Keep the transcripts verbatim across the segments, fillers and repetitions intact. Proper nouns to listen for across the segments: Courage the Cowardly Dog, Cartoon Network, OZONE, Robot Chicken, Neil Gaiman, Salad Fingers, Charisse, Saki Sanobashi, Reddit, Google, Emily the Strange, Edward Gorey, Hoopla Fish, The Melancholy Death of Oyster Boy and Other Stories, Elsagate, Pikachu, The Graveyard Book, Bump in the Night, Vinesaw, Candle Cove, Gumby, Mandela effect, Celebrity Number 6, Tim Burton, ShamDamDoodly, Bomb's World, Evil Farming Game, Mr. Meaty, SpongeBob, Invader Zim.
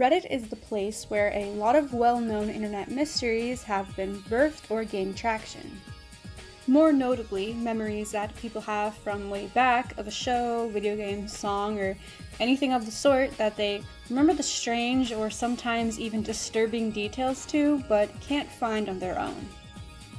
Reddit is the place where a lot of well-known internet mysteries have been birthed or gained traction. More notably, memories that people have from way back of a show, video game, song, or anything of the sort that they remember the strange or sometimes even disturbing details to, but can't find on their own.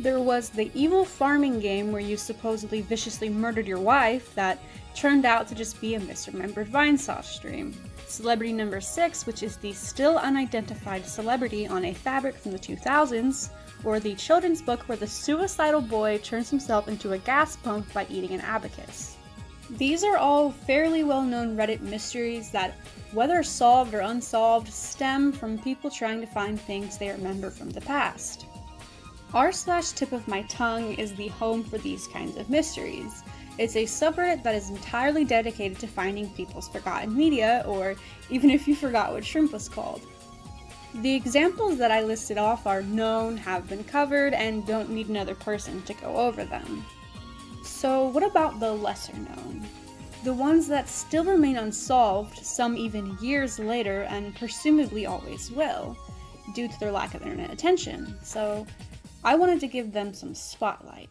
There was the evil farming game where you supposedly viciously murdered your wife that turned out to just be a misremembered Vinesaw stream. Celebrity number six, which is the still unidentified celebrity on a fabric from the two thousands, or the children's book where the suicidal boy turns himself into a gas pump by eating an abacus. These are all fairly well-known Reddit mysteries that, whether solved or unsolved, stem from people trying to find things they remember from the past. r slash tip of my tongue is the home for these kinds of mysteries. It's a subreddit that is entirely dedicated to finding people's forgotten media, or even if you forgot what shrimp was called. The examples that I listed off are known, have been covered, and don't need another person to go over them. So what about the lesser known? The ones that still remain unsolved, some even years later, and presumably always will, due to their lack of internet attention. So I wanted to give them some spotlight.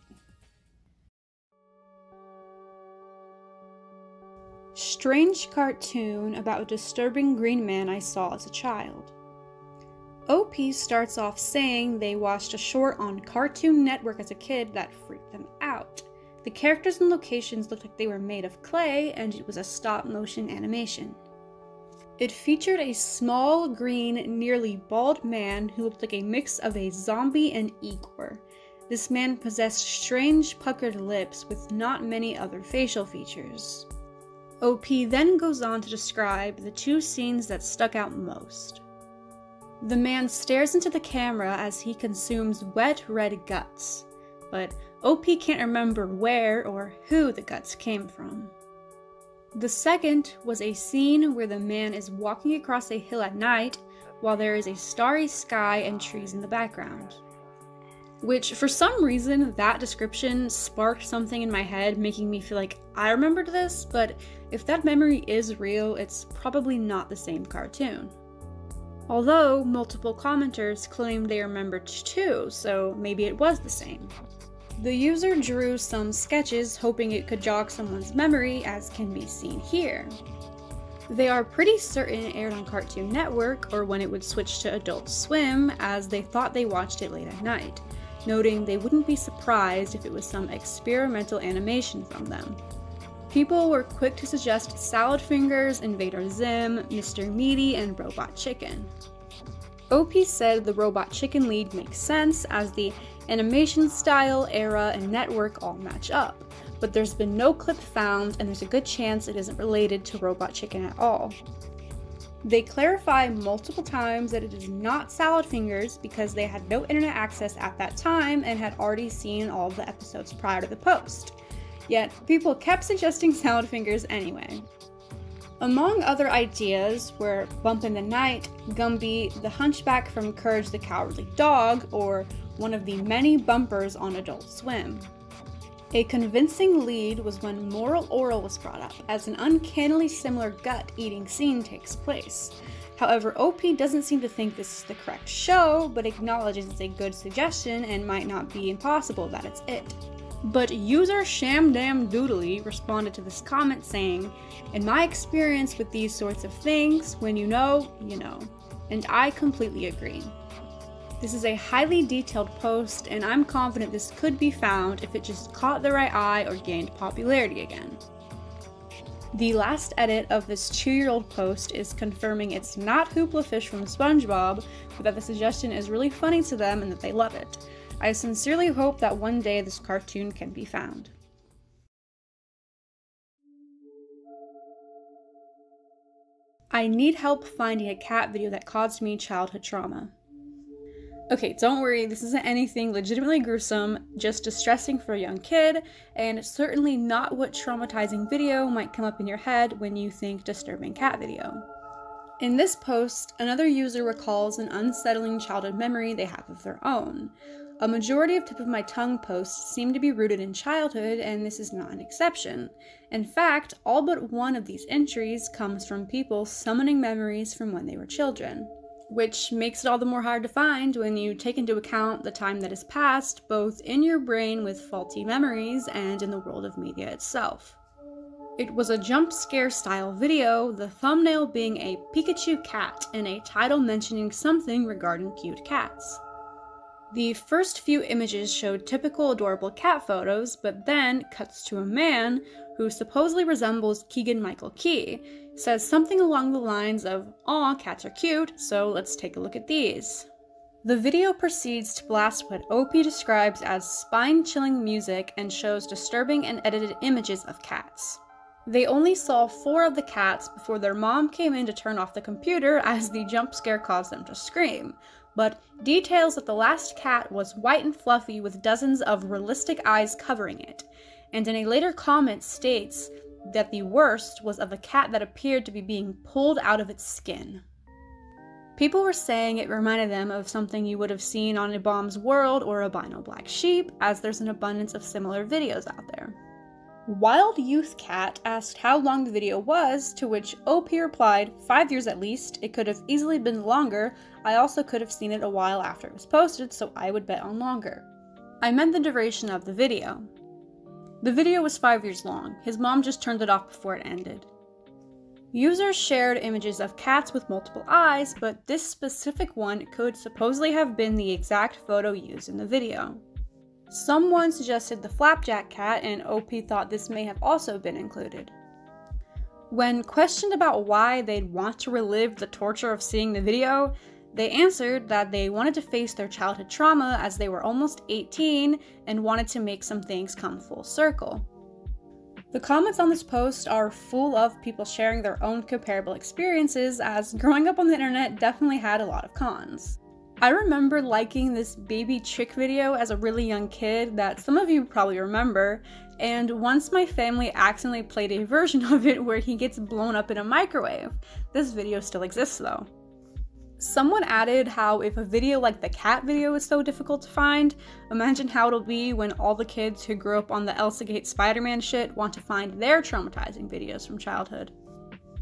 Strange cartoon about a disturbing green man I saw as a child. O P starts off saying they watched a short on Cartoon Network as a kid that freaked them out. The characters and locations looked like they were made of clay, and it was a stop-motion animation. It featured a small, green, nearly bald man who looked like a mix of a zombie and Igor. This man possessed strange, puckered lips with not many other facial features. O P then goes on to describe the two scenes that stuck out most. The man stares into the camera as he consumes wet red guts, but O P can't remember where or who the guts came from. The second was a scene where the man is walking across a hill at night while there is a starry sky and trees in the background. Which, for some reason, that description sparked something in my head, making me feel like I remembered this, but if that memory is real, it's probably not the same cartoon. Although, multiple commenters claimed they remembered too, so maybe it was the same. The user drew some sketches hoping it could jog someone's memory, as can be seen here. They are pretty certain it aired on Cartoon Network or when it would switch to Adult Swim, as they thought they watched it late at night, noting they wouldn't be surprised if it was some experimental animation from them. People were quick to suggest Salad Fingers, Invader Zim, Mister Meaty, and Robot Chicken. O P said the Robot Chicken lead makes sense, as the animation style, era, and network all match up, but there's been no clip found and there's a good chance it isn't related to Robot Chicken at all. They clarify multiple times that it is not Salad Fingers because they had no internet access at that time and had already seen all the episodes prior to the post. Yet, people kept suggesting Salad Fingers anyway. Among other ideas were Bump in the Night, Gumby, the Hunchback from Courage the Cowardly Dog, or one of the many bumpers on Adult Swim. A convincing lead was when Moral Orel was brought up, as an uncannily similar gut-eating scene takes place. However, O P doesn't seem to think this is the correct show, but acknowledges it's a good suggestion and might not be impossible that it's it. But user ShamDamDoodly responded to this comment saying, "In my experience with these sorts of things, when you know, you know." And I completely agree. This is a highly detailed post, and I'm confident this could be found if it just caught the right eye or gained popularity again. The last edit of this two-year-old post is confirming it's not Hoopla Fish from SpongeBob, but that the suggestion is really funny to them and that they love it. I sincerely hope that one day this cartoon can be found. I need help finding a cat video that caused me childhood trauma. Okay, don't worry, this isn't anything legitimately gruesome, just distressing for a young kid, and certainly not what traumatizing video might come up in your head when you think disturbing cat video. In this post, another user recalls an unsettling childhood memory they have of their own. A majority of Tip of My Tongue posts seem to be rooted in childhood, and this is not an exception. In fact, all but one of these entries comes from people summoning memories from when they were children, which makes it all the more hard to find when you take into account the time that has passed, both in your brain with faulty memories and in the world of media itself. It was a jump scare style video, the thumbnail being a Pikachu cat and a title mentioning something regarding cute cats. The first few images showed typical adorable cat photos, but then cuts to a man who supposedly resembles Keegan-Michael Key, says something along the lines of, "Aw, cats are cute, so let's take a look at these." The video proceeds to blast what Opie describes as spine-chilling music and shows disturbing and edited images of cats. They only saw four of the cats before their mom came in to turn off the computer as the jump scare caused them to scream, but details that the last cat was white and fluffy with dozens of realistic eyes covering it, and in a later comment states that the worst was of a cat that appeared to be being pulled out of its skin. People were saying it reminded them of something you would have seen on a Bomb's World or Albino Black Sheep, as there's an abundance of similar videos out there. Wild Youth Cat asked how long the video was, to which O P replied, five years at least, it could have easily been longer, I also could have seen it a while after it was posted, so I would bet on longer. I meant the duration of the video. The video was five years long, his mom just turned it off before it ended. Users shared images of cats with multiple eyes, but this specific one could supposedly have been the exact photo used in the video. Someone suggested the Flapjack Cat, and O P thought this may have also been included. When questioned about why they'd want to relive the torture of seeing the video, they answered that they wanted to face their childhood trauma as they were almost eighteen and wanted to make some things come full circle. The comments on this post are full of people sharing their own comparable experiences, as growing up on the internet definitely had a lot of cons. I remember liking this baby chick video as a really young kid that some of you probably remember, and once my family accidentally played a version of it where he gets blown up in a microwave. This video still exists though. Someone added how if a video like the cat video is so difficult to find, imagine how it'll be when all the kids who grew up on the Elsagate Spider-Man shit want to find their traumatizing videos from childhood.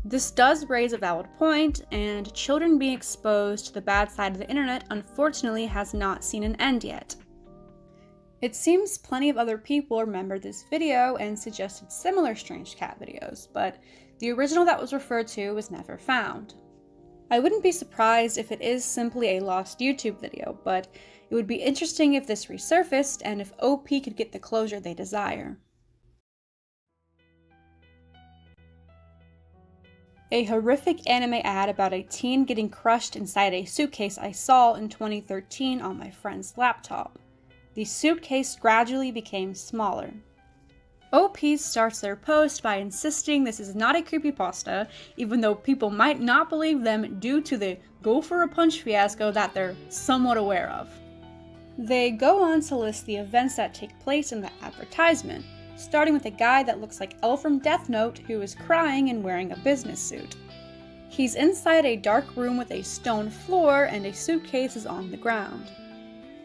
This does raise a valid point, and children being exposed to the bad side of the internet unfortunately has not seen an end yet. It seems plenty of other people remembered this video and suggested similar strange cat videos, but the original that was referred to was never found. I wouldn't be surprised if it is simply a lost YouTube video, but it would be interesting if this resurfaced and if O P could get the closure they desire. A horrific anime ad about a teen getting crushed inside a suitcase I saw in twenty thirteen on my friend's laptop. The suitcase gradually became smaller. O P starts their post by insisting this is not a creepypasta, even though people might not believe them due to the go for a punch fiasco that they're somewhat aware of. They go on to list the events that take place in the advertisement, starting with a guy that looks like Elle from Death Note who is crying and wearing a business suit. He's inside a dark room with a stone floor and a suitcase is on the ground.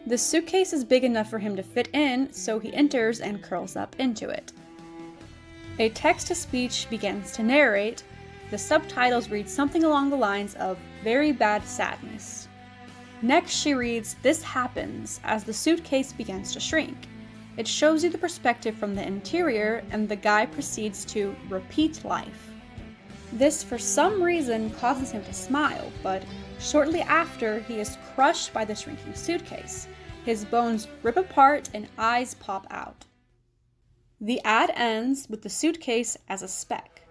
The suitcase is big enough for him to fit in, so he enters and curls up into it. A text-to-speech begins to narrate. The subtitles read something along the lines of "Very Bad Sadness." Next she reads "This Happens" as the suitcase begins to shrink. It shows you the perspective from the interior, and the guy proceeds to repeat life. This, for some reason, causes him to smile, but shortly after, he is crushed by the shrinking suitcase. His bones rip apart and eyes pop out. The ad ends with the suitcase as a speck.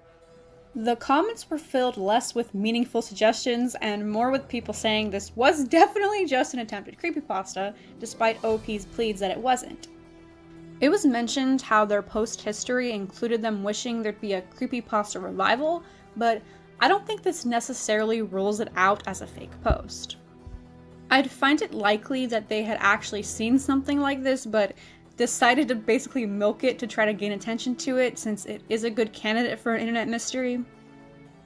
The comments were filled less with meaningful suggestions and more with people saying this was definitely just an attempt at creepypasta, despite O P's pleads that it wasn't. It was mentioned how their post history included them wishing there'd be a creepypasta revival, but I don't think this necessarily rules it out as a fake post. I'd find it likely that they had actually seen something like this, but decided to basically milk it to try to gain attention to it, since it is a good candidate for an internet mystery.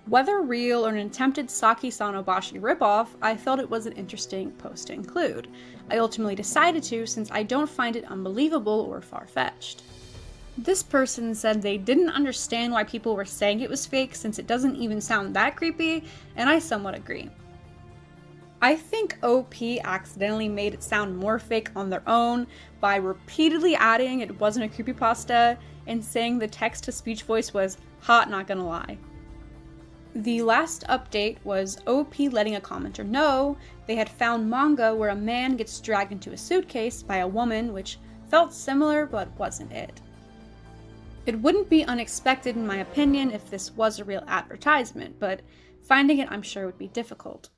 Whether real or an attempted Saki Sanobashi ripoff, I felt it was an interesting post to include. I ultimately decided to, since I don't find it unbelievable or far-fetched. This person said they didn't understand why people were saying it was fake since it doesn't even sound that creepy, and I somewhat agree. I think O P accidentally made it sound more fake on their own by repeatedly adding it wasn't a creepypasta and saying the text-to-speech voice was hot, not gonna lie. The last update was O P letting a commenter know they had found manga where a man gets dragged into a suitcase by a woman, which felt similar but wasn't it. It wouldn't be unexpected in my opinion if this was a real advertisement, but finding it I'm sure would be difficult.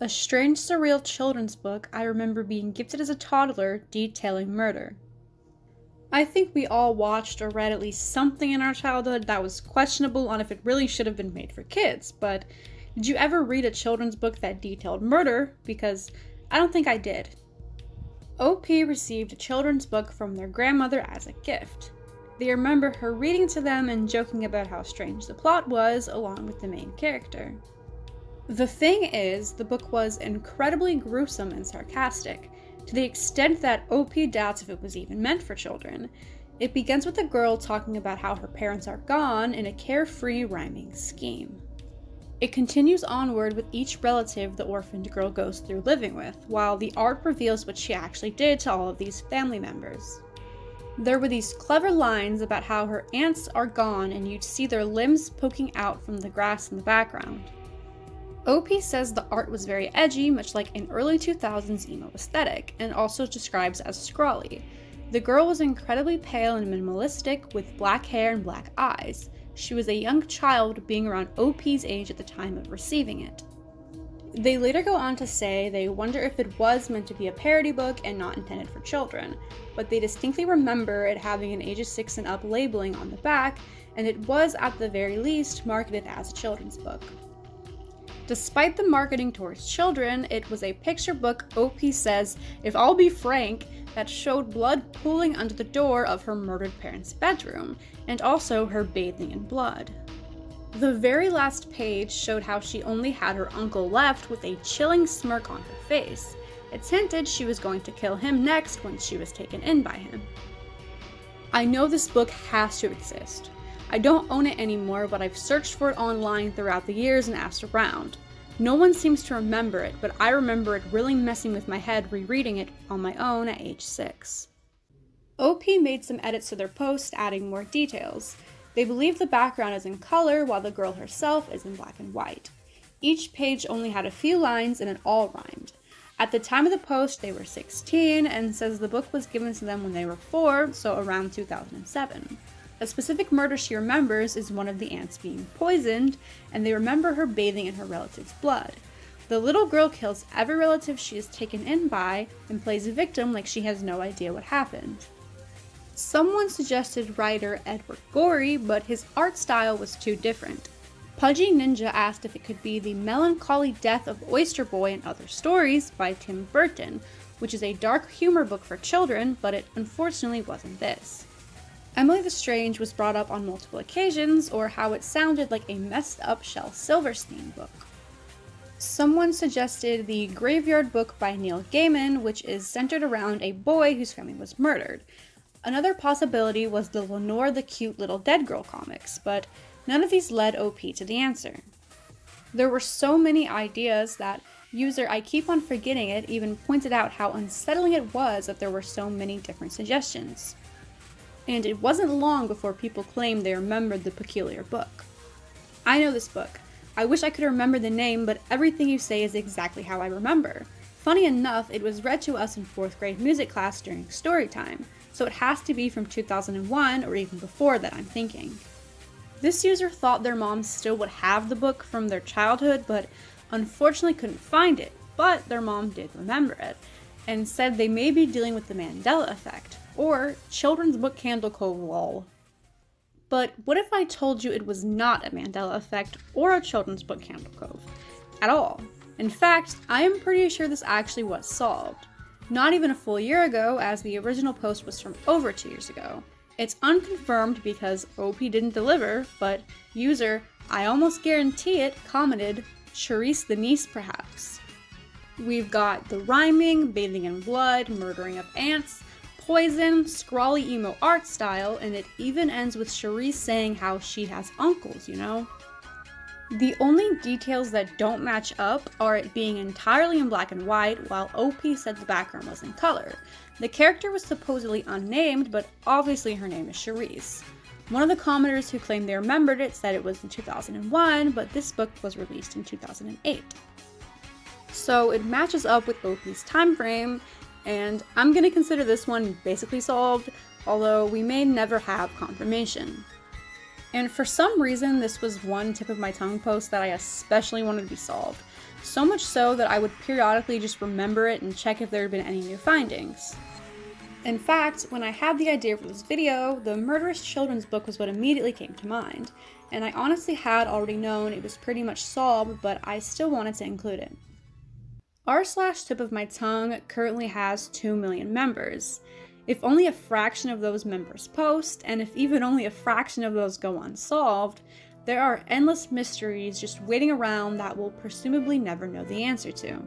A strange, surreal children's book I remember being gifted as a toddler detailing murder. I think we all watched or read at least something in our childhood that was questionable on if it really should have been made for kids, but did you ever read a children's book that detailed murder? Because I don't think I did. O P received a children's book from their grandmother as a gift. They remember her reading to them and joking about how strange the plot was, along with the main character. The thing is, the book was incredibly gruesome and sarcastic, to the extent that O P doubts if it was even meant for children. It begins with a girl talking about how her parents are gone in a carefree rhyming scheme. It continues onward with each relative the orphaned girl goes through living with, while the art reveals what she actually did to all of these family members. There were these clever lines about how her aunts are gone and you'd see their limbs poking out from the grass in the background. O P says the art was very edgy, much like an early two thousands emo aesthetic, and also describes as scrawly. The girl was incredibly pale and minimalistic, with black hair and black eyes. She was a young child, being around O P's age at the time of receiving it. They later go on to say they wonder if it was meant to be a parody book and not intended for children, but they distinctly remember it having an ages six and up labeling on the back, and it was at the very least marketed as a children's book. Despite the marketing towards children, it was a picture book O P says, if I'll be frank, that showed blood pooling under the door of her murdered parents' bedroom, and also her bathing in blood. The very last page showed how she only had her uncle left with a chilling smirk on her face. It's hinted she was going to kill him next when she was taken in by him. I know this book has to exist. I don't own it anymore, but I've searched for it online throughout the years and asked around. No one seems to remember it, but I remember it really messing with my head rereading it on my own at age six. O P made some edits to their post, adding more details. They believe the background is in color, while the girl herself is in black and white. Each page only had a few lines, and it all rhymed. At the time of the post, they were sixteen, and says the book was given to them when they were four, so around two thousand seven. A specific murder she remembers is one of the aunts being poisoned, and they remember her bathing in her relative's blood. The little girl kills every relative she is taken in by and plays a victim like she has no idea what happened. Someone suggested writer Edward Gorey, but his art style was too different. Pudgy Ninja asked if it could be The Melancholy Death of Oyster Boy and Other Stories by Tim Burton, which is a dark humor book for children, but it unfortunately wasn't this. Emily the Strange was brought up on multiple occasions, or how it sounded like a messed up Shel Silverstein book. Someone suggested The Graveyard Book by Neil Gaiman, which is centered around a boy whose family was murdered. Another possibility was the Lenore the Cute Little Dead Girl comics, but none of these led O P to the answer. There were so many ideas that user I keep on forgetting it even pointed out how unsettling it was that there were so many different suggestions. And it wasn't long before people claimed they remembered the peculiar book. I know this book. I wish I could remember the name, but everything you say is exactly how I remember. Funny enough, it was read to us in fourth grade music class during story time, so it has to be from two thousand one or even before that I'm thinking. This user thought their mom still would have the book from their childhood, but unfortunately couldn't find it, but their mom did remember it, and said they may be dealing with the Mandela effect. Or children's book Candle Cove lol. But what if I told you it was not a Mandela effect or a children's book Candle Cove? At all. In fact, I am pretty sure this actually was solved. Not even a full year ago, as the original post was from over two years ago. It's unconfirmed because O P didn't deliver, but user I almost guarantee it commented, Charisse the niece perhaps. We've got the rhyming, bathing in blood, murdering of ants, poison, scrawly emo art style, and it even ends with Charisse saying how she has uncles, you know? The only details that don't match up are it being entirely in black and white, while O P said the background was in color. The character was supposedly unnamed, but obviously her name is Charisse. One of the commenters who claimed they remembered it said it was in two thousand one, but this book was released in two thousand eight. So it matches up with O P's time frame, and I'm going to consider this one basically solved, although we may never have confirmation. And for some reason, this was one tip of my tongue post that I especially wanted to be solved, so much so that I would periodically just remember it and check if there had been any new findings. In fact, when I had the idea for this video, the murderous children's book was what immediately came to mind, and I honestly had already known it was pretty much solved, but I still wanted to include it. r slash tip of my tongue currently has two million members. If only a fraction of those members post, and if even only a fraction of those go unsolved, there are endless mysteries just waiting around that we'll presumably never know the answer to.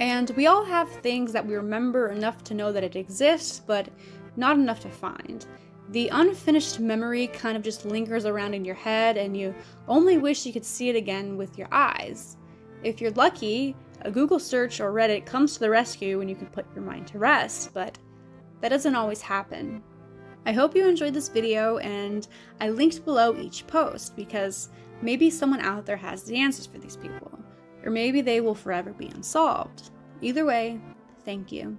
And we all have things that we remember enough to know that it exists, but not enough to find. The unfinished memory kind of just lingers around in your head, and you only wish you could see it again with your eyes. If you're lucky, a Google search or Reddit comes to the rescue and you can put your mind to rest, but that doesn't always happen. I hope you enjoyed this video, and I linked below each post because maybe someone out there has the answers for these people, or maybe they will forever be unsolved. Either way, thank you.